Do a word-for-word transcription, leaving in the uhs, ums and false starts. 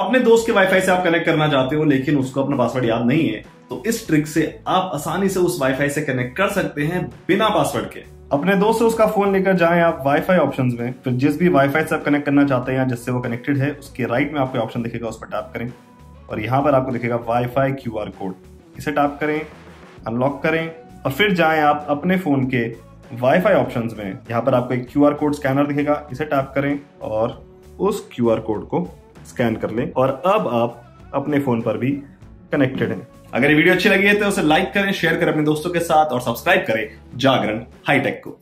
अपने दोस्त के वाईफाई से आप कनेक्ट करना चाहते हो लेकिन उसको अपना पासवर्ड याद नहीं है, तो इस ट्रिक से आप आसानी से उस वाईफाई से कनेक्ट कर सकते हैं बिना पासवर्ड के। अपने दोस्त से उसका फोन लेकर जाएं आप वाईफाई ऑप्शंस में, तो जिस भी वाईफाई से आप कनेक्ट करना चाहते हैं या जिससे वो कनेक्टेड है उसके राइट में आपको ऑप्शन दिखेगा, उस पर टैप करें और यहाँ पर आपको दिखेगा वाईफाई क्यूआर कोड। इसे टैप करें, अनलॉक करें और फिर जाएं आप अपने फोन के वाईफाई ऑप्शंस में। यहाँ पर आपको एक क्यूआर कोड स्कैनर दिखेगा, इसे टैप करें और उस क्यूआर कोड को स्कैन कर लें और अब आप अपने फोन पर भी कनेक्टेड हैं। अगर ये वीडियो अच्छी लगी है तो उसे लाइक करें, शेयर करें अपने दोस्तों के साथ और सब्सक्राइब करें जागरण हाईटेक को।